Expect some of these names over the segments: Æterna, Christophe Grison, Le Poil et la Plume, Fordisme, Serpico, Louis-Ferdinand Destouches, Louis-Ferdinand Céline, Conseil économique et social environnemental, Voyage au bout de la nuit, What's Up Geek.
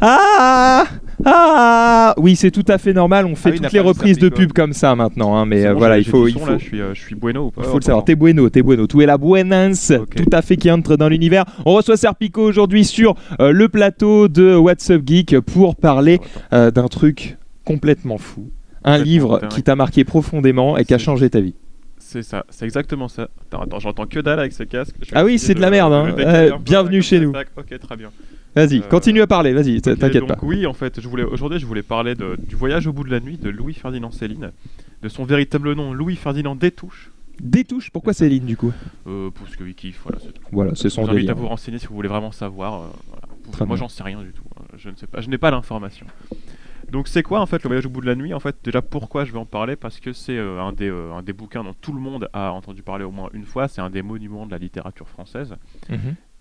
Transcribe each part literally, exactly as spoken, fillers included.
Ah ah oui, c'est tout à fait normal, on fait ah oui, toutes les reprises de pub comme ça maintenant, hein, mais bon, euh, voilà, il faut... Il faut... Là, je, suis, euh, je suis bueno ou pas? Il faut oh, le savoir, t'es bueno, t'es bueno, tout est la buenance, okay. Tout à fait qui entre dans l'univers. On reçoit Serpico aujourd'hui sur euh, le plateau de What's Up Geek pour parler euh, d'un truc complètement fou, un livre qui t'a marqué profondément et qui a changé ta vie. C'est ça, c'est exactement ça. Attends, attends j'entends que dalle avec ce casque. Ah oui, c'est de, de la merde, hein. euh, bienvenue chez nous. Ok, très bien. Vas-y, continue à parler, vas-y, t'inquiète pas. Oui, en fait, aujourd'hui, je voulais parler de, du Voyage au bout de la nuit de Louis-Ferdinand Céline, de son véritable nom, Louis-Ferdinand Destouches. Destouches, pourquoi Céline, du coup? euh, Parce qu'il kiffe, voilà, c'est tout. Voilà, c'est son délire. Je vous invite à vous renseigner si vous voulez vraiment savoir. Euh, voilà. Moi, j'en sais rien du tout, je ne sais pas, je n'ai pas l'information. Donc, c'est quoi, en fait, le Voyage au bout de la nuit? En fait, déjà, pourquoi je vais en parler? Parce que c'est euh, un, euh, un des bouquins dont tout le monde a entendu parler au moins une fois, c'est un des monuments de la littérature française. Mmh.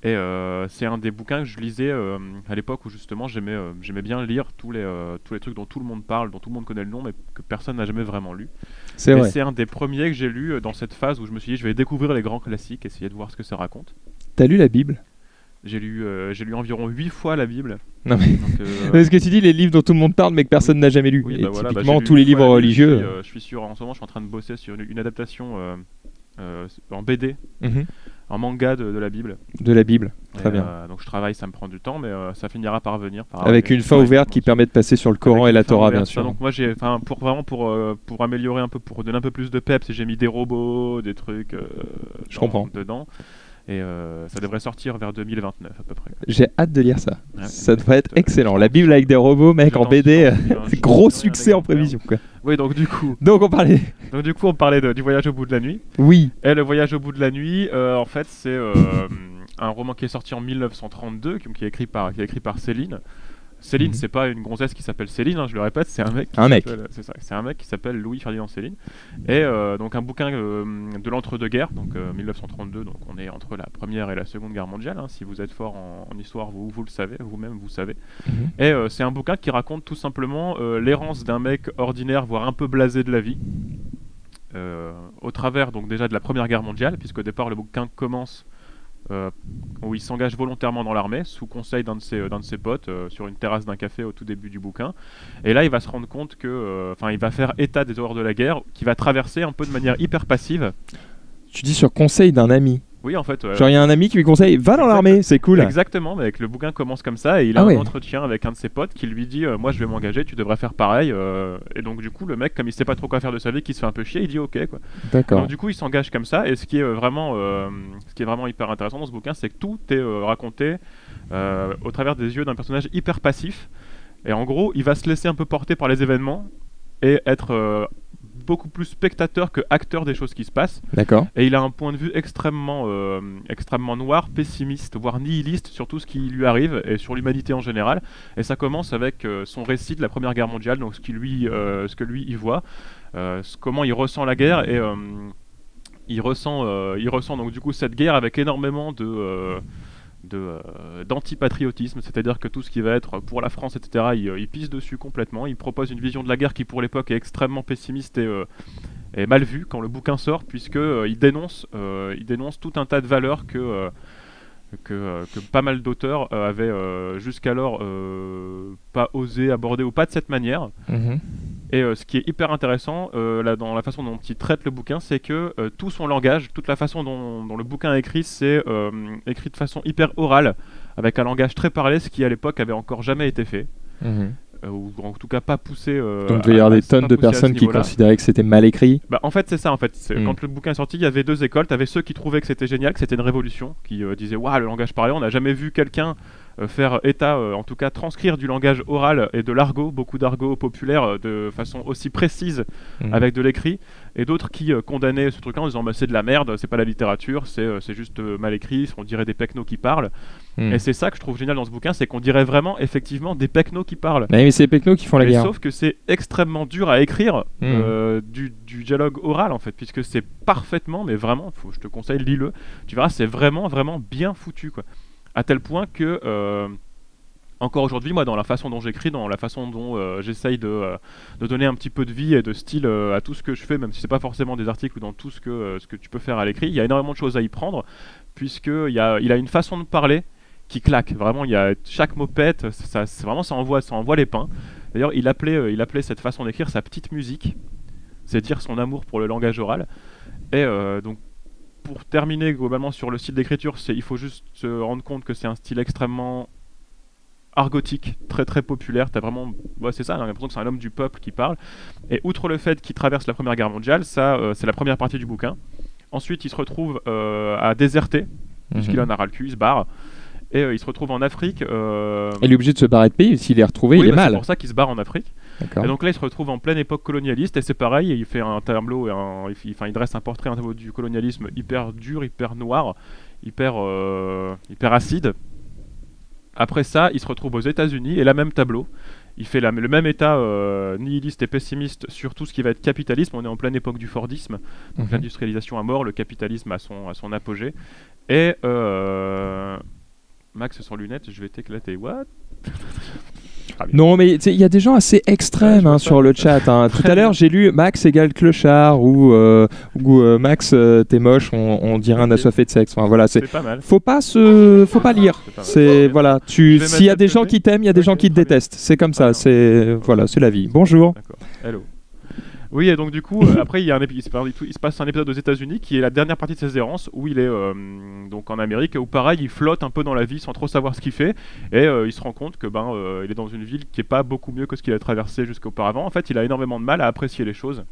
Et euh, c'est un des bouquins que je lisais euh, à l'époque où justement j'aimais euh, j'aimais bien lire tous les, euh, tous les trucs dont tout le monde parle, dont tout le monde connaît le nom mais que personne n'a jamais vraiment lu. C'est c'est un des premiers que j'ai lu dans cette phase où je me suis dit je vais découvrir les grands classiques, essayer de voir ce que ça raconte. T'as lu la Bible? J'ai lu, euh, j'ai lu environ huit fois la Bible. Non mais donc, euh, parce que tu dis les livres dont tout le monde parle mais que personne oui. n'a jamais lu. Oui, bah Et voilà, typiquement bah tous les livres fois, religieux. Je suis, euh, je suis sûr, en ce moment je suis en train de bosser sur une, une adaptation euh, euh, en B D. Mm-hmm. Un manga de, de la Bible. De la Bible, très euh, bien. Donc je travaille, ça me prend du temps, mais euh, ça finira par venir. Par Avec une fin ouverte qui permet de passer sur le Coran et la Torah, bien sûr. Ça, donc moi, j'ai, enfin, pour vraiment pour euh, pour améliorer un peu, pour donner un peu plus de peps, j'ai mis des robots, des trucs. Euh, je dans, comprends. Dedans. Et euh, ça devrait sortir vers deux mille vingt-neuf à peu près. J'ai hâte de lire ça. Ouais, ça devrait être excellent. La Bible avec des robots, mec, en B D, c'est gros succès en prévision, quoi. Oui, donc du coup. Donc on parlait. Donc du coup, on parlait de, du Voyage au bout de la nuit. Oui. Et le Voyage au bout de la nuit, euh, en fait, c'est euh, un roman qui est sorti en mille neuf cent trente-deux, qui est écrit par, qui est écrit par Céline. Céline, mm-hmm. c'est pas une gonzesse qui s'appelle Céline, hein, je le répète, c'est un mec. Un mec. C'est un mec qui s'appelle Louis-Ferdinand Céline. Et euh, donc un bouquin euh, de l'entre-deux-guerres, donc euh, mille neuf cent trente-deux, donc on est entre la Première et la Seconde Guerre mondiale. Hein, si vous êtes fort en, en histoire, vous, vous le savez, vous-même vous savez. Mm-hmm. Et euh, c'est un bouquin qui raconte tout simplement euh, l'errance d'un mec ordinaire, voire un peu blasé de la vie, euh, au travers donc déjà de la Première Guerre mondiale, puisqu'au départ le bouquin commence... Euh, où il s'engage volontairement dans l'armée sous conseil d'un de ses, d'un de ses potes euh, sur une terrasse d'un café au tout début du bouquin, et là il va se rendre compte que enfin euh, il va faire état des horreurs de la guerre qui va traverser un peu de manière hyper passive. Tu dis sur conseil d'un ami? Oui, en fait. Euh, Genre, il y a un ami qui lui conseille, va dans l'armée, c'est cool. Exactement, mais le bouquin commence comme ça et il a ah un ouais. entretien avec un de ses potes qui lui dit euh, moi je vais m'engager, tu devrais faire pareil. Euh, et donc, du coup, le mec, comme il sait pas trop quoi faire de sa vie, qui se fait un peu chier, il dit ok. D'accord. Donc, du coup, il s'engage comme ça. Et ce qui est vraiment, euh, ce qui est vraiment hyper intéressant dans ce bouquin, c'est que tout est euh, raconté euh, au travers des yeux d'un personnage hyper passif. Et en gros, il va se laisser un peu porter par les événements et être. Euh, beaucoup plus spectateur que acteur des choses qui se passent. D'accord. Et il a un point de vue extrêmement, euh, extrêmement noir, pessimiste, voire nihiliste sur tout ce qui lui arrive et sur l'humanité en général. Et ça commence avec euh, son récit de la Première Guerre mondiale, donc ce, qui lui, euh, ce que lui y voit, euh, ce, comment il ressent la guerre et euh, il ressent, euh, il ressent donc du coup cette guerre avec énormément de euh, d'antipatriotisme, euh, c'est-à-dire que tout ce qui va être pour la France, et cetera, il, il pisse dessus complètement. Il propose une vision de la guerre qui, pour l'époque, est extrêmement pessimiste et, euh, et mal vue quand le bouquin sort, puisqu'il euh, dénonce, euh, il dénonce tout un tas de valeurs que, euh, que, euh, que pas mal d'auteurs euh, avaient euh, jusqu'alors euh, pas osé aborder ou pas de cette manière. Mmh. Et euh, ce qui est hyper intéressant euh, là, dans la façon dont il traite le bouquin, c'est que euh, tout son langage, toute la façon dont, dont le bouquin est écrit, c'est euh, écrit de façon hyper orale, avec un langage très parlé, ce qui à l'époque avait encore jamais été fait. Mmh. Euh, ou en tout cas pas poussé. Euh, Donc il y a des tonnes de personnes qui considéraient que c'était mal écrit. Bah, en fait c'est ça en fait. Mmh. Quand le bouquin est sorti, il y avait deux écoles. Tu avais ceux qui trouvaient que c'était génial, que c'était une révolution, qui euh, disaient waouh, le langage parlé, on n'a jamais vu quelqu'un euh, faire état, euh, en tout cas transcrire du langage oral et de l'argot, beaucoup d'argot populaire euh, de façon aussi précise mmh. avec de l'écrit. Et d'autres qui euh, condamnaient ce truc-là en disant bah, c'est de la merde, c'est pas la littérature, c'est euh, juste euh, mal écrit, on dirait des pecnos qui parlent. Mmh. Et c'est ça que je trouve génial dans ce bouquin, c'est qu'on dirait vraiment effectivement des pecnos qui parlent. Mais, mais c'est les pecnos qui font la mais guerre. Sauf que c'est extrêmement dur à écrire mmh. euh, du, du dialogue oral en fait, puisque c'est parfaitement, mais vraiment, faut, je te conseille, lis-le. Tu verras, c'est vraiment, vraiment bien foutu, quoi. À tel point que... Euh, Encore aujourd'hui, moi, dans la façon dont j'écris, dans la façon dont euh, j'essaye de, euh, de donner un petit peu de vie et de style euh, à tout ce que je fais, même si c'est pas forcément des articles ou dans tout ce que, euh, ce que tu peux faire à l'écrit, il y a énormément de choses à y prendre, puisqu'il y a, il a une façon de parler qui claque. Vraiment, il y a chaque mopette, ça, ça, vraiment ça envoie, ça envoie les pins. D'ailleurs, il appelait, euh, il appelait cette façon d'écrire sa petite musique, c'est dire son amour pour le langage oral. Et euh, donc, pour terminer globalement sur le style d'écriture, il faut juste se rendre compte que c'est un style extrêmement argotique, très très populaire. T'as vraiment, ouais, c'est ça, on a l'impression que c'est un homme du peuple qui parle. Et outre le fait qu'il traverse la Première Guerre mondiale, ça, euh, c'est la première partie du bouquin. Ensuite, il se retrouve euh, à déserter, mmh. puisqu'il en a ras le cul, il se barre. Et euh, il se retrouve en Afrique. Euh... Il est obligé de se barrer de pays, s'il est retrouvé, oui, il bah, est mal. C'est pour ça qu'il se barre en Afrique. Et donc là, il se retrouve en pleine époque colonialiste, et c'est pareil, il fait un tableau, un... enfin, il dresse un portrait un tableau du colonialisme hyper dur, hyper noir, hyper, euh... hyper acide. Après ça, il se retrouve aux États-Unis et la même tableau. Il fait la, le même état euh, nihiliste et pessimiste sur tout ce qui va être capitalisme. On est en pleine époque du Fordisme, donc mmh. l'industrialisation à mort, le capitalisme à son, à son apogée. Et euh... Max sans lunettes, je vais t'éclater. What? Ah, non, mais il y a des gens assez extrêmes ouais, hein, sur le chat. Hein. Tout à l'heure, j'ai lu Max égale clochard ou euh, euh, Max euh, t'es moche, on, on dirait un assoiffé de sexe. Enfin, voilà, c'est pas mal. Faut pas se, faut pas lire. C'est voilà, tu s'il y a des gens qui t'aiment, il y a des gens qui te détestent. C'est comme ça. C'est voilà, c'est la vie. Bonjour. Hello. Oui, et donc du coup, euh, après il, y a un il, se, il se passe un épisode aux États-Unis qui est la dernière partie de ses errances où il est euh, donc en Amérique où pareil il flotte un peu dans la vie sans trop savoir ce qu'il fait et euh, il se rend compte que ben euh, il est dans une ville qui est pas beaucoup mieux que ce qu'il a traversé jusqu'auparavant. En fait, il a énormément de mal à apprécier les choses.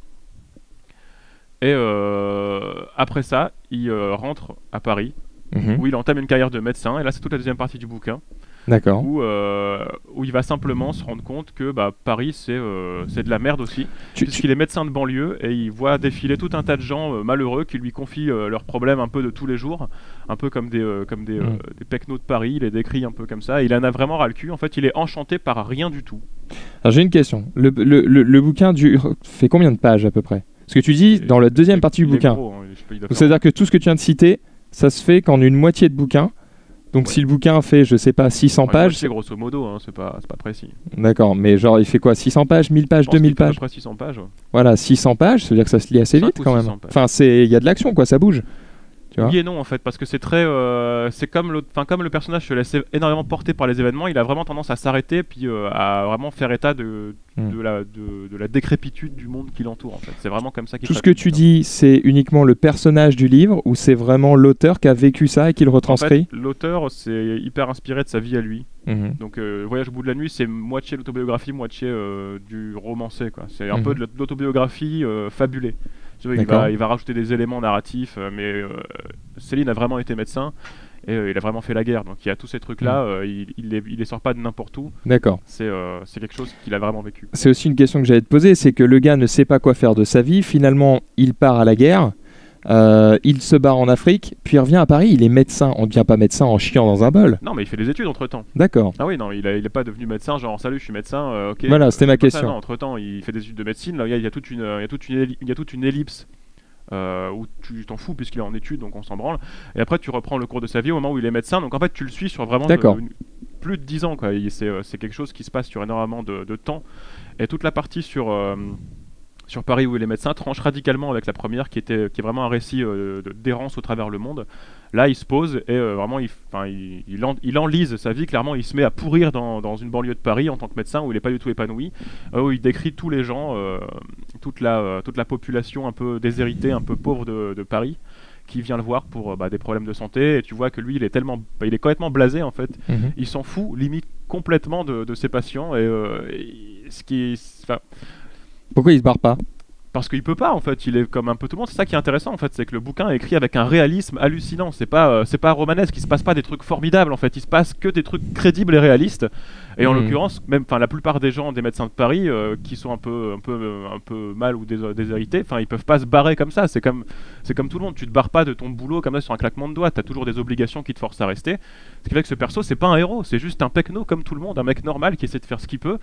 Et euh, après ça, il euh, rentre à Paris mmh. où il entame une carrière de médecin. Et là, c'est toute la deuxième partie du bouquin. D'accord. Où, euh, où il va simplement se rendre compte que bah, Paris c'est euh, de la merde aussi, puisqu'il est médecin de banlieue et il voit défiler tout un tas de gens euh, malheureux qui lui confient euh, leurs problèmes un peu de tous les jours, un peu comme des, euh, comme des, euh, mmh. des pecnos de Paris, il les décrit un peu comme ça, il en a vraiment ras le cul, en fait il est enchanté par rien du tout. Alors j'ai une question, le, le, le, le bouquin du... fait combien de pages à peu près? Ce que tu dis dans la deuxième partie du bouquin, hein, c'est-à-dire que tout ce que tu viens de citer, ça se fait qu'en une moitié de bouquin. Donc ouais. si le bouquin fait, je sais pas, six cents enfin, pages... C'est grosso modo, hein, c'est pas, pas précis. D'accord, mais genre il fait quoi, six cents pages, mille pages, deux mille pages? À peu près six cents pages. Ouais. Voilà, six cents pages, ça veut dire que ça se lit assez vite quand même. Pages. Enfin, il y a de l'action, quoi, ça bouge. Tu vois oui et non, en fait, parce que c'est très... Euh, c'est comme, le... Enfin, comme le personnage se laisse énormément porter par les événements, il a vraiment tendance à s'arrêter, puis euh, à vraiment faire état de, mm. de, la, de, de la décrépitude du monde qui l'entoure, en fait. C'est vraiment comme ça qu'il... Tout ce que tu dis, c'est uniquement le personnage du livre, ou c'est vraiment l'auteur qui a vécu ça et qui le retranscrit? En fait, l'auteur, c'est hyper inspiré de sa vie à lui. Mm-hmm. Donc, euh, Voyage au bout de la nuit, c'est moitié l'autobiographie, moitié euh, du romancé, quoi. C'est un mm-hmm. peu de l'autobiographie euh, fabulée. Il va, il va rajouter des éléments narratifs, mais euh, Céline a vraiment été médecin et euh, il a vraiment fait la guerre. Donc il y a tous ces trucs-là, mmh. euh, il, il, les, il les sort pas de n'importe où. D'accord. C'est euh, quelque chose qu'il a vraiment vécu. C'est aussi une question que j'allais te poser, c'est que le gars ne sait pas quoi faire de sa vie. Finalement, il part à la guerre, euh, il se barre en Afrique, puis il revient à Paris. Il est médecin. On ne devient pas médecin en chiant dans un bol. Non, mais il fait des études entre-temps. D'accord. Ah oui, non, il n'est pas devenu médecin, genre salut, je suis médecin. Euh, okay, voilà, c'était euh, ma question. Entre-temps, il fait des études de médecine. Là, il y, y, y a toute une ellipse euh, où tu t'en fous puisqu'il est en études, donc on s'en branle. Et après, tu reprends le cours de sa vie au moment où il est médecin. Donc en fait, tu le suis sur vraiment de, une, plus de dix ans. C'est quelque chose qui se passe sur énormément de, de temps. Et toute la partie sur... Euh, sur Paris où il est médecin, tranche radicalement avec la première qui, était, qui est vraiment un récit euh, d'errance au travers le monde. Là, il se pose et euh, vraiment, il, il, il, en, il enlise sa vie. Clairement, il se met à pourrir dans, dans une banlieue de Paris en tant que médecin où il n'est pas du tout épanoui, euh, où il décrit tous les gens, euh, toute, la, euh, toute la population un peu déshéritée, un peu pauvre de, de Paris, qui vient le voir pour euh, bah, des problèmes de santé. Et tu vois que lui, il est, tellement, bah, il est complètement blasé en fait. Mm-hmm. Il s'en fout, limite complètement de, de ses patients. Et, euh, et ce qui... Pourquoi il se barre pas? Parce qu'il peut pas en fait, il est comme un peu tout le monde, c'est ça qui est intéressant en fait, c'est que le bouquin est écrit avec un réalisme hallucinant, c'est pas, euh, c'est pas romanesque, il se passe pas des trucs formidables en fait, il se passe que des trucs crédibles et réalistes, et mmh. en l'occurrence, même la plupart des gens, des médecins de Paris, euh, qui sont un peu, un peu, un peu mal ou déshérités, enfin ils peuvent pas se barrer comme ça, c'est comme, c'est comme tout le monde, tu te barres pas de ton boulot comme ça sur un claquement de doigts, t'as toujours des obligations qui te forcent à rester, ce qui fait que ce perso c'est pas un héros, c'est juste un pecno comme tout le monde, un mec normal qui essaie de faire ce qu'il peut,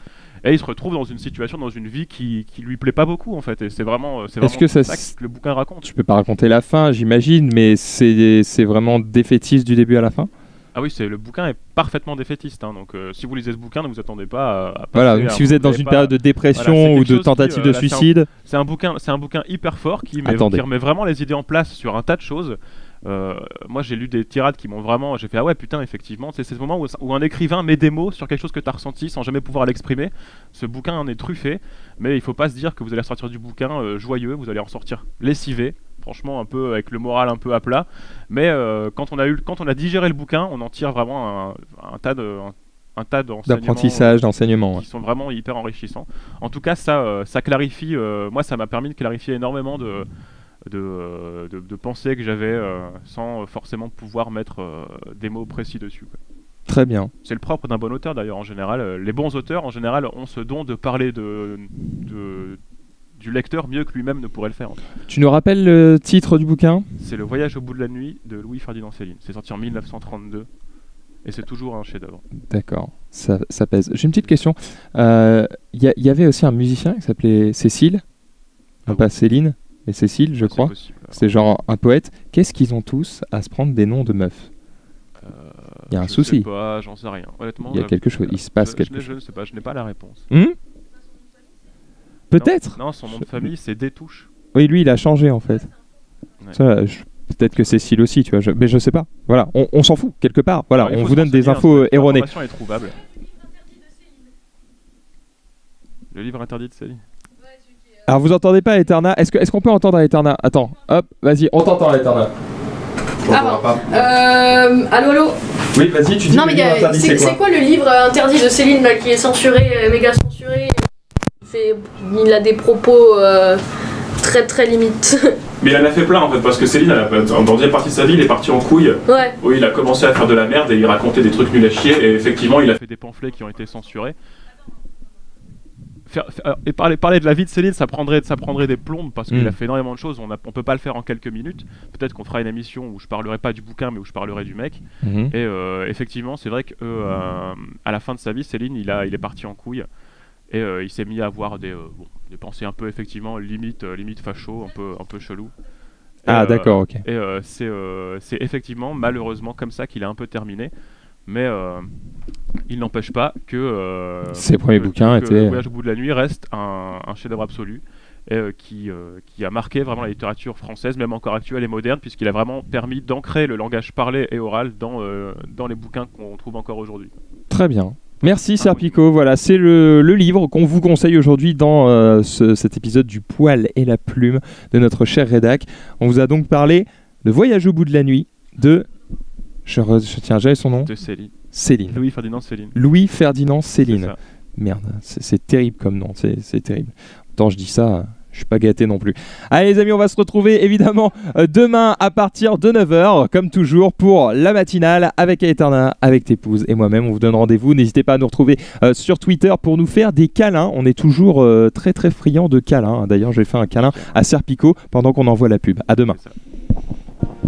et il se retrouve dans une situation, dans une vie qui, qui lui plaît pas beaucoup en fait, et c'est vraiment, c'est vraiment que ça, ça que le bouquin raconte. Je peux pas raconter la fin, j'imagine, mais c'est vraiment défaitiste du début à la fin. Ah oui, le bouquin est parfaitement défaitiste. Hein, donc, euh, si vous lisez ce bouquin, ne vous attendez pas à... à voilà, donc à si vous êtes dans une pas... période de dépression voilà, ou de tentative qui, euh, de là, suicide... C'est un, un, bouquin, un bouquin hyper fort qui met, qui remet vraiment les idées en place sur un tas de choses. Euh, moi j'ai lu des tirades qui m'ont vraiment, j'ai fait ah ouais putain effectivement, c'est ce moment où, où un écrivain met des mots sur quelque chose que t'as ressenti sans jamais pouvoir l'exprimer. Ce bouquin en est truffé, mais il faut pas se dire que vous allez ressortir du bouquin euh, joyeux, vous allez en ressortir lessivé, franchement un peu avec le moral un peu à plat, mais euh, quand on a eu, quand on a digéré le bouquin, on en tire vraiment un, un tas de un, un tas d'apprentissage, d'enseignements, qui sont vraiment hyper enrichissants. En tout cas, ça, euh, ça clarifie. Euh, moi, ça m'a permis de clarifier énormément de, de, de, de pensées que j'avais euh, sans forcément pouvoir mettre euh, des mots précis dessus, quoi. Très bien. C'est le propre d'un bon auteur, d'ailleurs, en général. Les bons auteurs, en général, ont ce don de parler de, de du lecteur mieux que lui-même ne pourrait le faire. Tu nous rappelles le titre du bouquin? C'est Le Voyage au bout de la nuit de Louis-Ferdinand Céline. C'est sorti en mille neuf cent trente-deux. Et c'est toujours un chef-d'œuvre. D'accord, ça, ça pèse. J'ai une petite question. Il euh, y, y avait aussi un musicien qui s'appelait Cécile, ah pas oui. Céline, mais Cécile, je ah, crois. C'est genre un poète. Qu'est-ce qu'ils ont tous à se prendre des noms de meufs? Il euh, y a un je souci. Sais pas, j'en sais rien. Honnêtement, il y a quelque chose. Il se passe je, quelque je chose. Je ne sais pas. Je n'ai pas la réponse. Hmm Peut-être. Non, non, son nom de famille, c'est Destouches. Oui, lui, il a changé en fait. Ouais. Ça, je... Peut-être que Cécile aussi, tu vois, je... mais je sais pas. Voilà, on, on s'en fout quelque part. Voilà, alors, on vous donne des infos erronées. L'information est trouvable. Le livre interdit de Céline. Alors vous entendez pas Æterna? Est-ce que est-ce qu'on peut entendre Æterna? Attends, hop, vas-y, on t'entend Æterna. Ah bon. Euh, allô, allô. Oui, vas-y, tu dis. Non mais c'est quoi, quoi le livre interdit de Céline là, qui est censuré, euh, méga censuré, fait, il a des propos. Euh... Très très limite. Mais il en a fait plein en fait, parce que Céline, en deuxième partie de sa vie, il est parti en couille. Ouais. Où il a commencé à faire de la merde et il racontait des trucs nuls à chier, et effectivement il a fait des pamphlets qui ont été censurés. Faire, faire, et parler, parler de la vie de Céline, ça prendrait, ça prendrait des plombes, parce qu'il mmh. a fait énormément de choses, on, a, on peut pas le faire en quelques minutes. Peut-être qu'on fera une émission où je parlerai pas du bouquin, mais où je parlerai du mec. Mmh. Et euh, effectivement, c'est vrai qu'à euh, la fin de sa vie, Céline, il, a, il est parti en couille. Et euh, il s'est mis à avoir des, euh, bon, des pensées un peu effectivement limite, euh, limite facho, un peu, un peu chelou. Et, ah euh, d'accord, ok. Et euh, c'est euh, effectivement malheureusement comme ça qu'il a un peu terminé, mais euh, il n'empêche pas que euh, ses premiers que, bouquins que étaient. Le Voyage au bout de la nuit reste un, un chef-d'œuvre absolu et euh, qui, euh, qui a marqué vraiment la littérature française, même encore actuelle et moderne, puisqu'il a vraiment permis d'ancrer le langage parlé et oral dans, euh, dans les bouquins qu'on trouve encore aujourd'hui. Très bien. Merci Serpico, voilà, c'est le, le livre qu'on vous conseille aujourd'hui dans euh, ce, cet épisode du Poil et la Plume de notre cher rédac. On vous a donc parlé de Voyage au bout de la nuit de... Je, re, je tiens, j'avais son nom. De Céline. Céline. Louis-Ferdinand Céline. Louis-Ferdinand Céline. Merde, c'est terrible comme nom, c'est terrible. Tant je dis ça... Je suis pas gâté non plus. Allez les amis, on va se retrouver évidemment euh, demain à partir de neuf heures, comme toujours, pour la matinale avec Æterna, avec T'épouse et moi-même. On vous donne rendez-vous. N'hésitez pas à nous retrouver euh, sur Twitter pour nous faire des câlins. On est toujours euh, très très friands de câlins. D'ailleurs, je vais faire un câlin à Serpico pendant qu'on envoie la pub. À demain.